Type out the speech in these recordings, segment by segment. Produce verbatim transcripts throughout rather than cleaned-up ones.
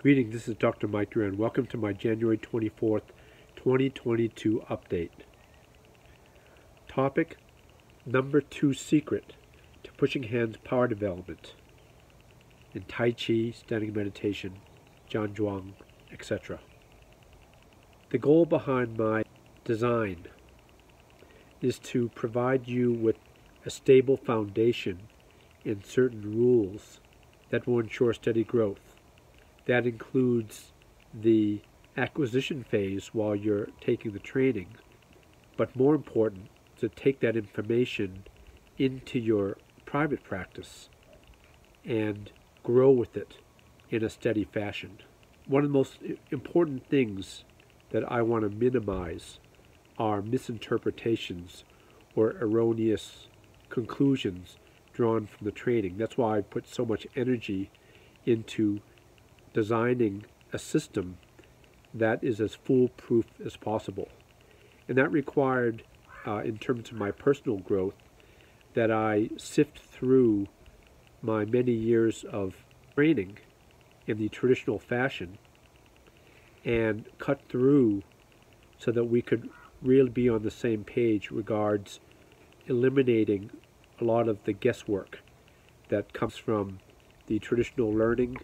Greetings, this is Doctor Mike Duran. Welcome to my January twenty-fourth, twenty twenty-two update. Topic number two, secret to pushing hands power development in Tai Chi, standing meditation, Zhan Zhuang, et cetera. The goal behind my design is to provide you with a stable foundation and certain rules that will ensure steady growth. That includes the acquisition phase while you're taking the training, but more important, to take that information into your private practice and grow with it in a steady fashion. One of the most important things that I want to minimize are misinterpretations or erroneous conclusions drawn from the training. That's why I put so much energy into designing a system that is as foolproof as possible. And that required, uh, in terms of my personal growth, that I sift through my many years of training in the traditional fashion and cut through so that we could really be on the same page regards eliminating a lot of the guesswork that comes from the traditional learning,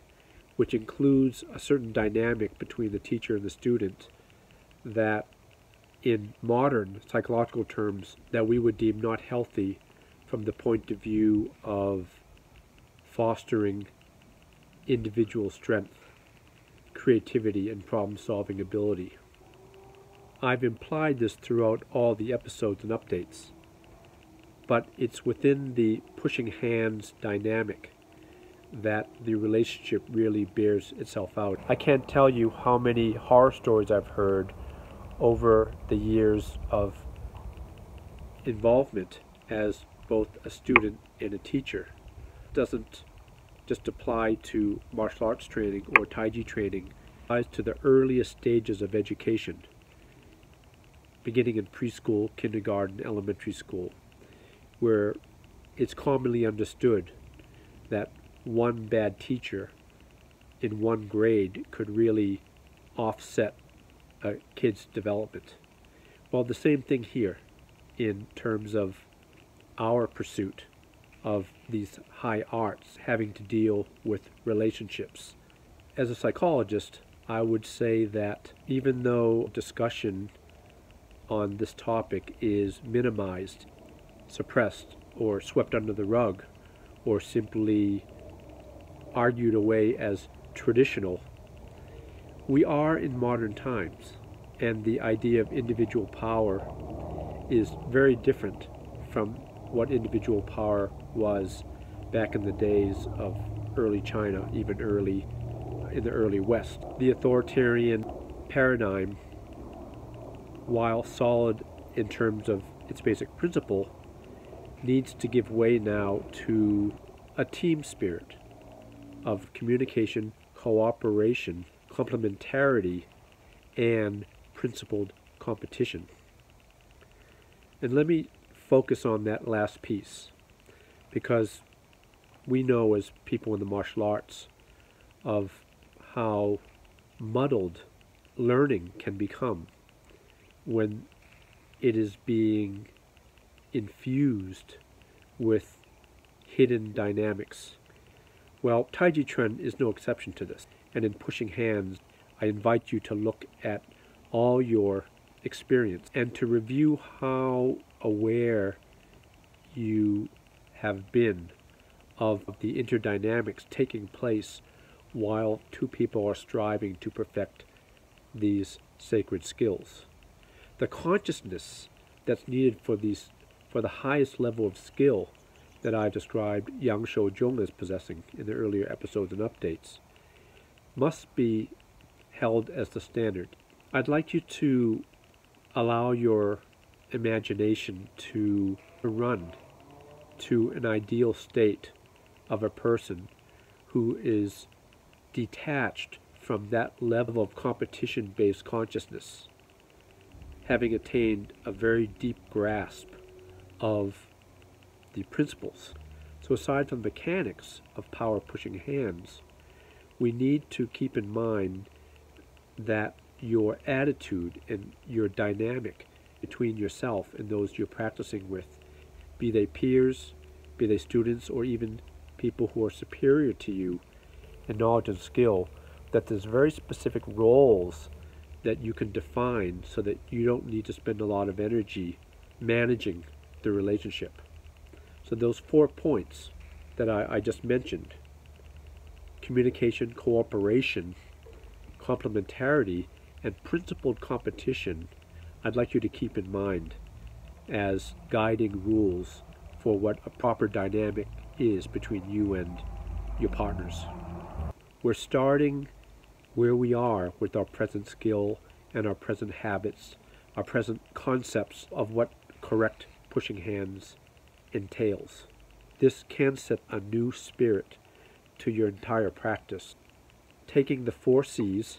which includes a certain dynamic between the teacher and the student that in modern psychological terms that we would deem not healthy from the point of view of fostering individual strength, creativity, and problem-solving ability. I've implied this throughout all the episodes and updates, but it's within the pushing hands dynamic that the relationship really bears itself out. I can't tell you how many horror stories I've heard over the years of involvement as both a student and a teacher. It doesn't just apply to martial arts training or Taiji training. It applies to the earliest stages of education, beginning in preschool, kindergarten, elementary school, where it's commonly understood that one bad teacher in one grade could really offset a kid's development. Well, the same thing here in terms of our pursuit of these high arts having to deal with relationships. As a psychologist, I would say that even though discussion on this topic is minimized, suppressed, or swept under the rug, or simply argued away as traditional, we are in modern times, and the idea of individual power is very different from what individual power was back in the days of early China, even early in the early West. The authoritarian paradigm, while solid in terms of its basic principle, needs to give way now to a team spirit of communication, cooperation, complementarity, and principled competition. And let me focus on that last piece, because we know as people in the martial arts of how muddled learning can become when it is being infused with hidden dynamics. Well, Taiji Quan is no exception to this, and in pushing hands, I invite you to look at all your experience and to review how aware you have been of the interdynamics taking place while two people are striving to perfect these sacred skills. The consciousness that's needed for these, for the highest level of skill that I've described Yang Sau Chung as possessing in the earlier episodes and updates, must be held as the standard. I'd like you to allow your imagination to run to an ideal state of a person who is detached from that level of competition-based consciousness, having attained a very deep grasp of the principles. So aside from mechanics of power pushing hands, we need to keep in mind that your attitude and your dynamic between yourself and those you're practicing with, be they peers, be they students, or even people who are superior to you in knowledge and skill, that there's very specific roles that you can define so that you don't need to spend a lot of energy managing the relationship. So those four points that I, I just mentioned, communication, cooperation, complementarity, and principled competition, I'd like you to keep in mind as guiding rules for what a proper dynamic is between you and your partners. We're starting where we are with our present skill and our present habits, our present concepts of what correct pushing hands entails. This can set a new spirit to your entire practice, taking the four C's,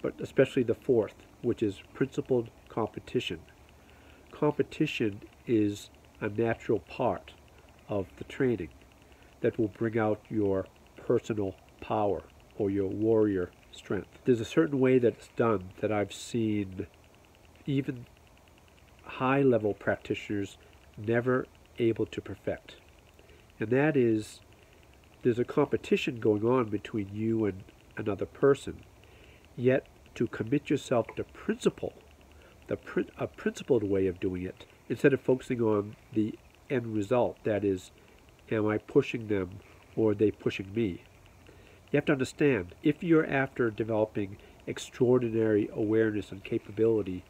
but especially the fourth, which is principled competition. Competition is a natural part of the training that will bring out your personal power or your warrior strength. There's a certain way that it's done that I've seen even high-level practitioners never able to perfect. And that is, there's a competition going on between you and another person, yet to commit yourself to principle, the pr a principled way of doing it, instead of focusing on the end result, that is, am I pushing them or are they pushing me? You have to understand, if you're after developing extraordinary awareness and capability,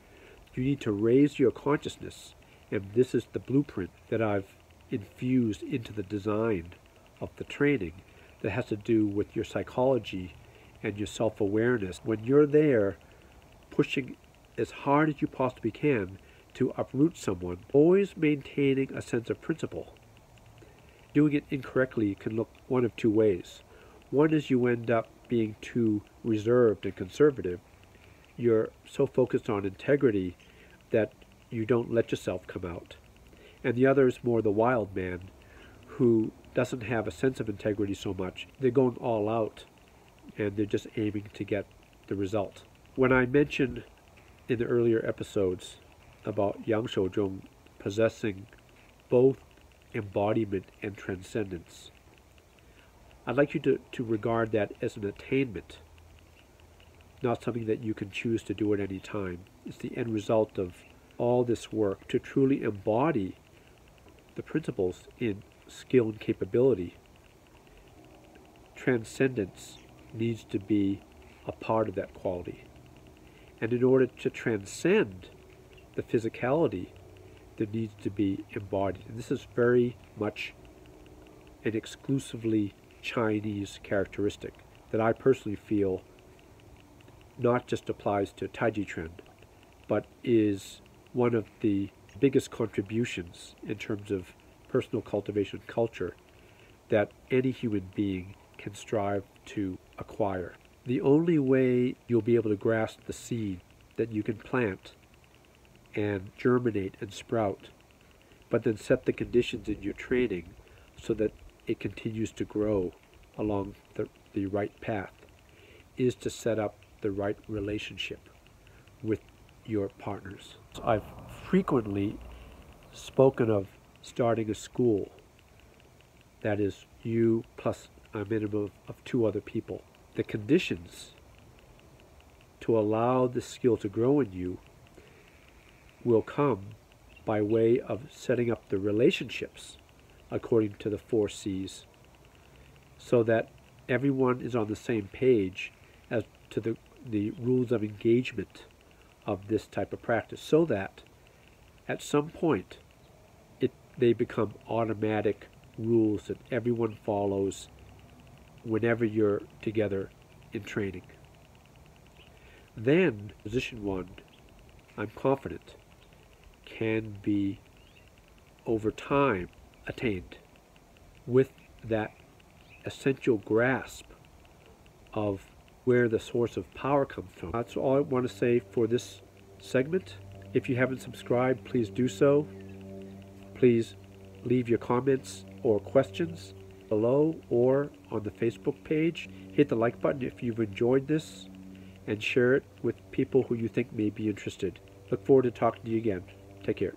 you need to raise your consciousness, and this is the blueprint that I've infused into the design of the training that has to do with your psychology and your self-awareness. When you're there pushing as hard as you possibly can to uproot someone, always maintaining a sense of principle. Doing it incorrectly can look one of two ways. One is you end up being too reserved and conservative. You're so focused on integrity that you don't let yourself come out. And the other is more the wild man who doesn't have a sense of integrity so much. They're going all out and they're just aiming to get the result. When I mentioned in the earlier episodes about Yang Sau Chung possessing both embodiment and transcendence, I'd like you to, to regard that as an attainment, not something that you can choose to do at any time. It's the end result of all this work to truly embody the principles in skill and capability. Transcendence needs to be a part of that quality. And in order to transcend the physicality, there needs to be embodied. And this is very much an exclusively Chinese characteristic that I personally feel not just applies to Taiji Quan, but is one of the biggest contributions in terms of personal cultivation culture that any human being can strive to acquire. The only way you'll be able to grasp the seed that you can plant and germinate and sprout, but then set the conditions in your training so that it continues to grow along the, the right path, is to set up the right relationship with your partners. I've frequently spoken of starting a school, that is you plus a minimum of two other people. The conditions to allow the skill to grow in you will come by way of setting up the relationships according to the four C's, so that everyone is on the same page as to the, the rules of engagement of this type of practice, so that at some point it they become automatic rules that everyone follows whenever you're together in training. Then position one, I'm confident, can be over time attained with that essential grasp of where the source of power comes from. That's all I want to say for this segment. If you haven't subscribed, please do so. Please leave your comments or questions, below or on the Facebook page. Hit the like button if you've enjoyed this and share it with people who you think may be interested. Look forward to talking to you again. Take care.